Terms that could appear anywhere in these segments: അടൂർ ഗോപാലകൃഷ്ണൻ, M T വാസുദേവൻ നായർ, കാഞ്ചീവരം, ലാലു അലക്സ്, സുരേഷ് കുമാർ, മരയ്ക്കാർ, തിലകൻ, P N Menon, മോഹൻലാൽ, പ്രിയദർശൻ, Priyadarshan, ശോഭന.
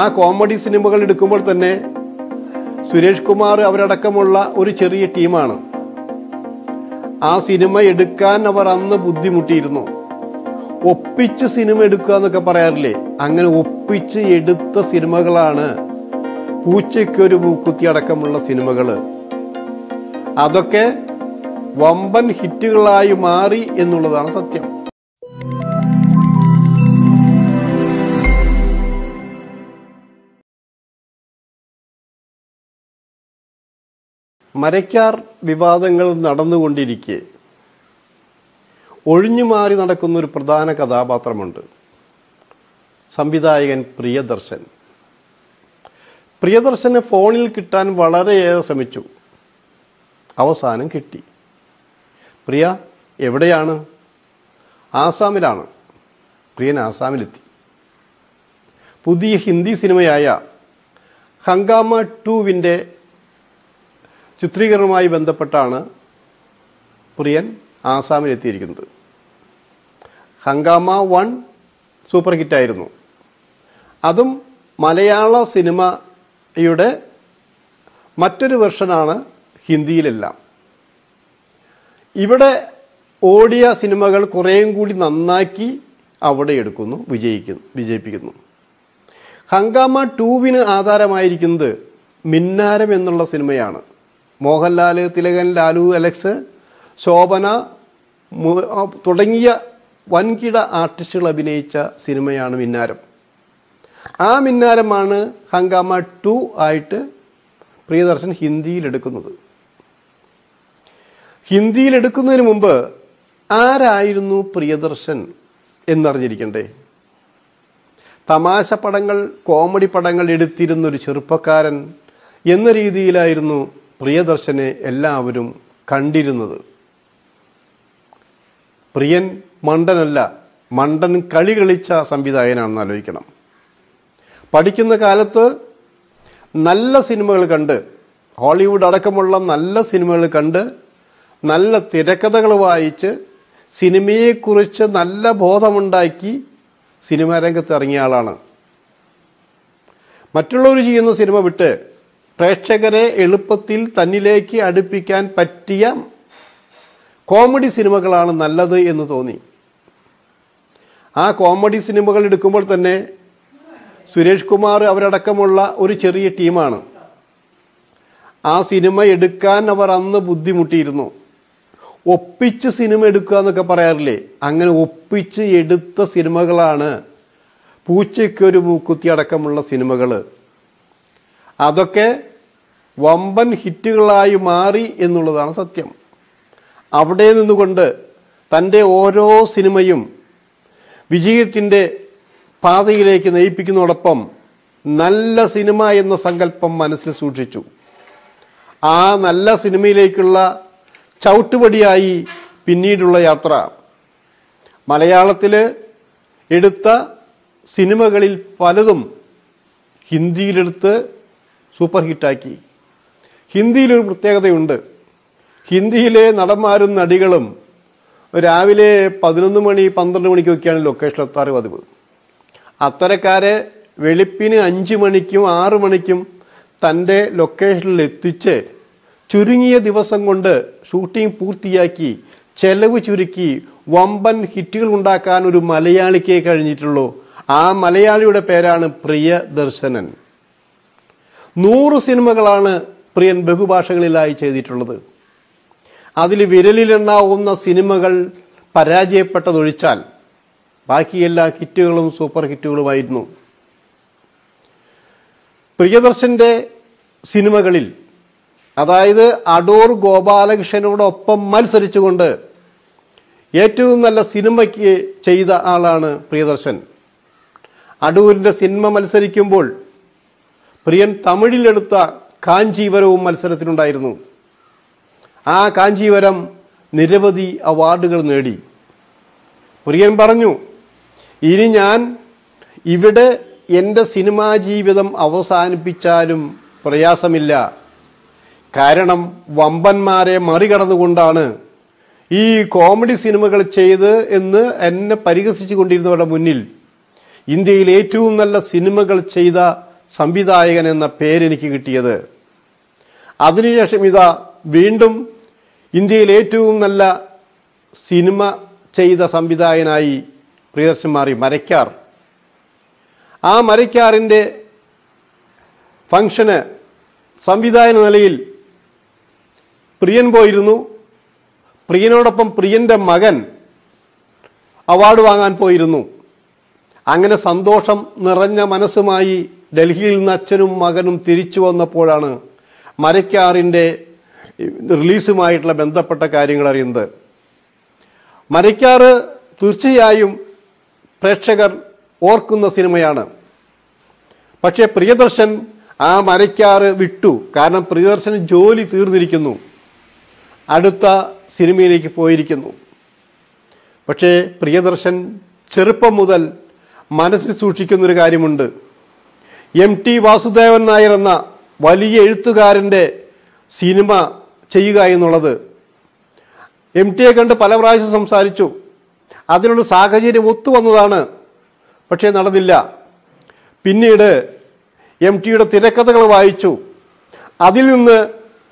ആ കോമഡി സിനിമകൾ എടുക്കുമ്പോൾ തന്നെ സുരേഷ് കുമാർ അവരടക്കമുള്ള ഒരു ചെറിയ ടീമാണ്. ആ സിനിമ എടുക്കാൻ അവർ അന്ന് ബുദ്ധിമുട്ടിയിരുന്നു. ഒപ്പിച്ച് സിനിമ എടുക്കുക എന്നൊക്കെ പറയാറില്ലേ, അങ്ങനെ ഒപ്പിച്ച് എടുത്ത സിനിമകളാണ് പൂച്ചയ്ക്കൊരു പൂക്കുത്തി അടക്കമുള്ള സിനിമകൾ. അതൊക്കെ വമ്പൻ ഹിറ്റുകളായി മാറി എന്നുള്ളതാണ് സത്യം. മരയ്ക്കാർ വിവാദങ്ങൾ നടന്നുകൊണ്ടിരിക്കെ ഒഴിഞ്ഞുമാറി നടക്കുന്നൊരു പ്രധാന കഥാപാത്രമുണ്ട്, സംവിധായകൻ പ്രിയദർശൻ. പ്രിയദർശനെ ഫോണിൽ കിട്ടാൻ വളരെയേറെ ശ്രമിച്ചു, അവസാനം കിട്ടി. പ്രിയ എവിടെയാണ്? ആസാമിലാണ്. പ്രിയൻ ആസാമിലെത്തി. പുതിയ ഹിന്ദി സിനിമയായ ഹംഗാമ 2-ന്റെ ചിത്രീകരണവുമായി ബന്ധപ്പെട്ടാണ് പ്രിയൻ ആസാമിലെത്തിയിരിക്കുന്നത്. ഹംഗാമ 1 സൂപ്പർ ഹിറ്റായിരുന്നു. അതും മലയാള സിനിമയുടെ മറ്റൊരു വെർഷനാണ് ഹിന്ദിയിലെല്ലാം. ഇവിടെ ഓഡിയ സിനിമകൾ കുറേയും കൂടി നന്നാക്കി അവിടെ എടുക്കുന്നു, വിജയിപ്പിക്കുന്നു. ഹംഗാമ 2-ന് ആധാരമായിരിക്കുന്നത് മിന്നാരം എന്നുള്ള സിനിമയാണ്. മോഹൻലാൽ, തിലകൻ, ലാലു അലക്സ്, ശോഭന തുടങ്ങിയ വൻകിട ആർട്ടിസ്റ്റുകൾ അഭിനയിച്ച സിനിമയാണ് മിന്നാരം. ആ മിന്നാരമാണ് ഹംഗാമ 2 ആയിട്ട് പ്രിയദർശൻ ഹിന്ദിയിലെടുക്കുന്നത്. ഹിന്ദിയിലെടുക്കുന്നതിന് മുമ്പ് ആരായിരുന്നു പ്രിയദർശൻ എന്നറിഞ്ഞിരിക്കണ്ടേ? തമാശ പടങ്ങൾ, കോമഡി പടങ്ങൾ എടുത്തിരുന്നൊരു ചെറുപ്പക്കാരൻ എന്ന രീതിയിലായിരുന്നു പ്രിയദർശനെ എല്ലാവരും കണ്ടിരുന്നത്. പ്രിയൻ മണ്ടനല്ല, മണ്ടൻ കളി കളിച്ച സംവിധായകനാണെന്ന് ആലോചിക്കണം. പഠിക്കുന്ന കാലത്ത് നല്ല സിനിമകൾ കണ്ട്, ഹോളിവുഡ് അടക്കമുള്ള നല്ല സിനിമകൾ കണ്ട്, നല്ല തിരക്കഥകൾ വായിച്ച്, സിനിമയെക്കുറിച്ച് നല്ല ബോധമുണ്ടാക്കി സിനിമാ രംഗത്ത് ഇറങ്ങിയ ആളാണ്. മറ്റുള്ളവർ ചെയ്യുന്ന സിനിമ വിട്ട് പ്രേക്ഷകരെ എളുപ്പത്തിൽ തന്നിലേക്ക് അടുപ്പിക്കാൻ പറ്റിയ കോമഡി സിനിമകളാണ് നല്ലത് എന്ന് തോന്നി. ആ കോമഡി സിനിമകൾ എടുക്കുമ്പോൾ തന്നെ സുരേഷ് കുമാർ അവരടക്കമുള്ള ഒരു ചെറിയ ടീമാണ്. ആ സിനിമ എടുക്കാൻ അവർ അന്ന് ബുദ്ധിമുട്ടിയിരുന്നു. ഒപ്പിച്ച് സിനിമ എടുക്കുക എന്നൊക്കെ പറയാറില്ലേ, അങ്ങനെ ഒപ്പിച്ച് എടുത്ത സിനിമകളാണ് പൂച്ചയ്ക്കൊരു പൂക്കുത്തി അടക്കമുള്ള സിനിമകൾ. അതൊക്കെ വമ്പൻ ഹിറ്റുകളായി മാറി എന്നുള്ളതാണ് സത്യം. അവിടെ നിന്നുകൊണ്ട് തൻ്റെ ഓരോ സിനിമയും വിജയത്തിൻ്റെ പാതയിലേക്ക് നയിപ്പിക്കുന്നതോടൊപ്പം നല്ല സിനിമ എന്ന സങ്കല്പം മനസ്സിൽ സൂക്ഷിച്ചു. ആ നല്ല സിനിമയിലേക്കുള്ള ചവിട്ടുപടിയായി പിന്നീടുള്ള യാത്ര. മലയാളത്തിൽ എടുത്ത സിനിമകളിൽ പലതും ഹിന്ദിയിലെടുത്ത് സൂപ്പർ ഹിറ്റാക്കി. ഹിന്ദിയിലൊരു പ്രത്യേകതയുണ്ട്. ഹിന്ദിയിലെ നടന്മാരും നടികളും രാവിലെ 11 മണി 12 മണിക്കൊക്കെയാണ് ലൊക്കേഷൻ എത്താറ് പതിവ്. അത്തരക്കാരെ വെളുപ്പിന് 5 മണിക്കും 6 മണിക്കും തൻ്റെ ലൊക്കേഷനിൽ എത്തിച്ച് ചുരുങ്ങിയ ദിവസം കൊണ്ട് ഷൂട്ടിംഗ് പൂർത്തിയാക്കി ചെലവ് ചുരുക്കി വമ്പൻ ഹിറ്റുകൾ ഉണ്ടാക്കാൻ ഒരു മലയാളിക്കേ കഴിഞ്ഞിട്ടുള്ളൂ. ആ മലയാളിയുടെ പേരാണ് പ്രിയദർശനൻ. 100 സിനിമകളാണ് പ്രിയൻ ബഹുഭാഷകളിലായി ചെയ്തിട്ടുള്ളത്. അതിൽ വിരലിലെണ്ണാവുന്ന സിനിമകൾ പരാജയപ്പെട്ടതൊഴിച്ചാൽ ബാക്കിയെല്ലാ ഹിറ്റുകളും സൂപ്പർ ഹിറ്റുകളുമായിരുന്നു. പ്രിയദർശൻ്റെ സിനിമകളിൽ, അതായത് അടൂർ ഗോപാലകൃഷ്ണനോടൊപ്പം മത്സരിച്ചുകൊണ്ട് ഏറ്റവും നല്ല സിനിമയ്ക്ക് ചെയ്ത ആളാണ് പ്രിയദർശൻ. അടൂരിൻ്റെ സിനിമ മത്സരിക്കുമ്പോൾ പ്രിയൻ തമിഴിലെടുത്ത കാഞ്ചീവരവും മത്സരത്തിനുണ്ടായിരുന്നു. ആ കാഞ്ചീവരം നിരവധി അവാർഡുകൾ നേടി. പ്രിയൻ പറഞ്ഞു, ഇനി ഞാൻ ഇവിടെ എൻ്റെ സിനിമാ ജീവിതം അവസാനിപ്പിച്ചാലും പ്രയാസമില്ല, കാരണം വമ്പന്മാരെ മറികടന്നുകൊണ്ടാണ് ഈ കോമഡി സിനിമകൾ ചെയ്ത് എന്ന് എന്നെ പരിഹസിച്ചു കൊണ്ടിരുന്നവരുടെ മുന്നിൽ ഇന്ത്യയിൽ ഏറ്റവും നല്ല സിനിമകൾ ചെയ്ത സംവിധായകൻ എന്ന പേര് എനിക്ക് കിട്ടിയത്. അതിനുശേഷം ഇതാ വീണ്ടും ഇന്ത്യയിൽ ഏറ്റവും നല്ല സിനിമ ചെയ്ത സംവിധായകനായി പ്രിയദർശൻ മാറി. മരയ്ക്കാർ. ആ മരയ്ക്കാറിൻ്റെ ഫംഗ്ഷന് സംവിധായക നിലയിൽ പ്രിയൻ പോയിരുന്നു. പ്രിയനോടൊപ്പം പ്രിയൻ്റെ മകൻ അവാർഡ് വാങ്ങാൻ പോയിരുന്നു. അങ്ങനെ സന്തോഷം നിറഞ്ഞ മനസ്സുമായി ഡൽഹിയിൽ നിന്ന് അച്ഛനും മകനും തിരിച്ചു വന്നപ്പോഴാണ് മരയ്ക്കാറിൻ്റെ റിലീസുമായിട്ടുള്ള ബന്ധപ്പെട്ട കാര്യങ്ങൾ അറിയുന്നത്. മരയ്ക്കാറ് തീർച്ചയായും പ്രേക്ഷകർ ഓർക്കുന്ന സിനിമയാണ്. പക്ഷേ പ്രിയദർശൻ ആ മരയ്ക്കാറ് വിട്ടു. കാരണം പ്രിയദർശന് ജോലി തീർന്നിരിക്കുന്നു, അടുത്ത സിനിമയിലേക്ക് പോയിരിക്കുന്നു. പക്ഷേ പ്രിയദർശൻ ചെറുപ്പം മുതൽ മനസ്സിൽ സൂക്ഷിക്കുന്നൊരു കാര്യമുണ്ട്. M T വാസുദേവൻ നായർ എന്ന വലിയ എഴുത്തുകാരൻ്റെ സിനിമ ചെയ്യുക എന്നുള്ളത്. M T യെ കണ്ട് പല പ്രാവശ്യം സംസാരിച്ചു, അതിനുള്ള സാഹചര്യം ഒത്തുവന്നതാണ്, പക്ഷേ നടന്നില്ല. പിന്നീട് M T യുടെ തിരക്കഥകൾ വായിച്ചു, അതിൽ നിന്ന്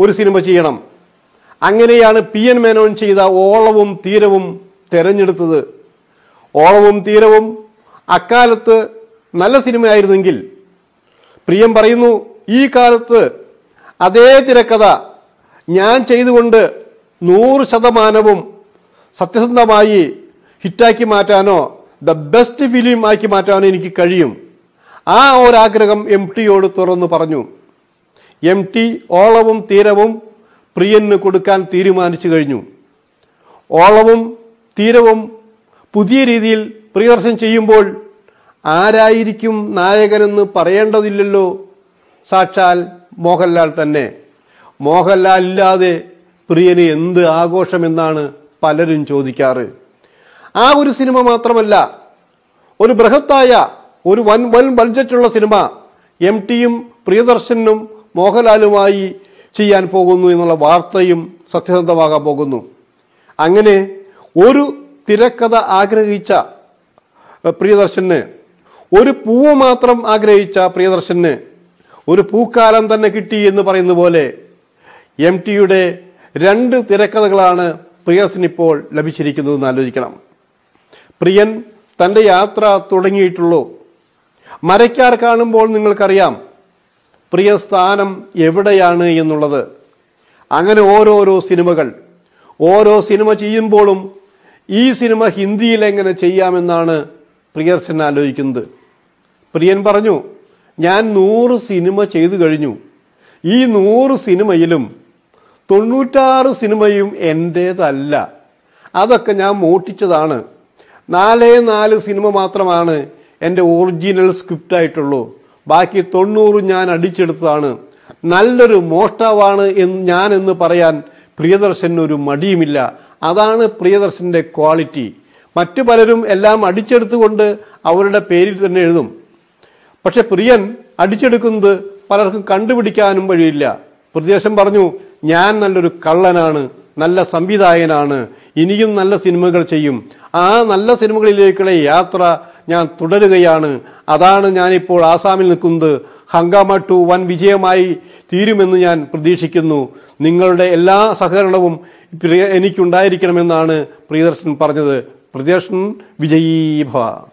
ഒരു സിനിമ ചെയ്യണം. അങ്ങനെയാണ് P N Menon ചെയ്ത ഓളവും തീരവും തിരഞ്ഞെടുത്തത്. ഓളവും തീരവും അക്കാലത്ത് നല്ല സിനിമയായിരുന്നെങ്കിൽ പ്രിയം പറയുന്നു, ഈ കാലത്ത് അതേ തിരക്കഥ ഞാൻ ചെയ്തുകൊണ്ട് 100% സത്യസന്ധമായി ഹിറ്റാക്കി മാറ്റാനോ ദ ബെസ്റ്റ് ഫിലിം ആക്കി മാറ്റാനോ എനിക്ക് കഴിയും. ആ ഒരാഗ്രഹം M T യോട് തുറന്നു പറഞ്ഞു. M T ഓളവും തീരവും പ്രിയന് കൊടുക്കാൻ തീരുമാനിച്ചു കഴിഞ്ഞു. ഓളവും തീരവും പുതിയ രീതിയിൽ പ്രിയദർശൻ ചെയ്യുമ്പോൾ ആരായിരിക്കും നായകനെന്ന് പറയേണ്ടതില്ലല്ലോ, സാക്ഷാൽ മോഹൻലാൽ തന്നെ. മോഹൻലാൽ ഇല്ലാതെ പ്രിയന് എന്ത് ആഘോഷമെന്നാണ് പലരും ചോദിക്കാറ്. ആ ഒരു സിനിമ മാത്രമല്ല, ഒരു ബൃഹത്തായ ഒരു വൻ ബഡ്ജറ്റുള്ള സിനിമ M T യും പ്രിയദർശനും മോഹൻലാലുമായി ചെയ്യാൻ പോകുന്നു എന്നുള്ള വാർത്തയും സത്യസന്ധമാകാൻ പോകുന്നു. അങ്ങനെ ഒരു തിരക്കഥ ആഗ്രഹിച്ച പ്രിയദർശന്, ഒരു പൂവ് മാത്രം ആഗ്രഹിച്ച പ്രിയദർശന് ഒരു പൂക്കാലം തന്നെ കിട്ടി എന്ന് പറയുന്ന പോലെ M T യുടെ 2 തിരക്കഥകളാണ് പ്രിയദർശന് ഇപ്പോൾ ലഭിച്ചിരിക്കുന്നതെന്ന് ആലോചിക്കണം. പ്രിയൻ തൻ്റെ യാത്ര തുടങ്ങിയിട്ടുള്ളൂ. മരയ്ക്കാർ കാണുമ്പോൾ നിങ്ങൾക്കറിയാം പ്രിയ സ്ഥാനം എവിടെയാണ് എന്നുള്ളത്. അങ്ങനെ ഓരോരോ സിനിമകൾ, ഓരോ സിനിമ ചെയ്യുമ്പോഴും ഈ സിനിമ ഹിന്ദിയിൽ എങ്ങനെ ചെയ്യാമെന്നാണ് പ്രിയദർശൻ ആലോചിക്കുന്നത്. പ്രിയൻ പറഞ്ഞു, ഞാൻ 100 സിനിമ ചെയ്തു കഴിഞ്ഞു, ഈ 100 സിനിമയിലും 96 സിനിമയും എൻ്റേതല്ല, അതൊക്കെ ഞാൻ മോഷ്ടിച്ചതാണ്. 4 സിനിമ മാത്രമാണ് എൻ്റെ ഒറിജിനൽ സ്ക്രിപ്റ്റായിട്ടുള്ളൂ, ബാക്കി 90 ഞാൻ അടിച്ചെടുത്തതാണ്. നല്ലൊരു മോഷ്ടാവാണ് ഞാനെന്ന് പറയാൻ പ്രിയദർശന് ഒരു മടിയുമില്ല. അതാണ് പ്രിയദർശൻ്റെ ക്വാളിറ്റി. മറ്റു പലരും എല്ലാം അടിച്ചെടുത്തുകൊണ്ട് അവരുടെ പേരിൽ തന്നെ എഴുതും. പക്ഷെ പ്രിയൻ അടിച്ചെടുക്കുന്നത് പലർക്കും കണ്ടുപിടിക്കാനും വഴിയില്ല. പ്രിയദർശൻ പറഞ്ഞു, ഞാൻ നല്ലൊരു കള്ളനാണ്, നല്ല സംവിധായകനാണ്, ഇനിയും നല്ല സിനിമകൾ ചെയ്യും, ആ നല്ല സിനിമകളിലേക്കുള്ള യാത്ര ഞാൻ തുടരുകയാണ്. അതാണ് ഞാനിപ്പോൾ ആസാമിൽ നിൽക്കുന്നത്. ഹംഗാമ 2 വൻ വിജയമായി തീരുമെന്ന് ഞാൻ പ്രതീക്ഷിക്കുന്നു. നിങ്ങളുടെ എല്ലാ സഹകരണവും എനിക്കുണ്ടായിരിക്കണമെന്നാണ് പ്രിയദർശൻ പറഞ്ഞത്. പ്രിയദർശൻ വിജയീഭവ.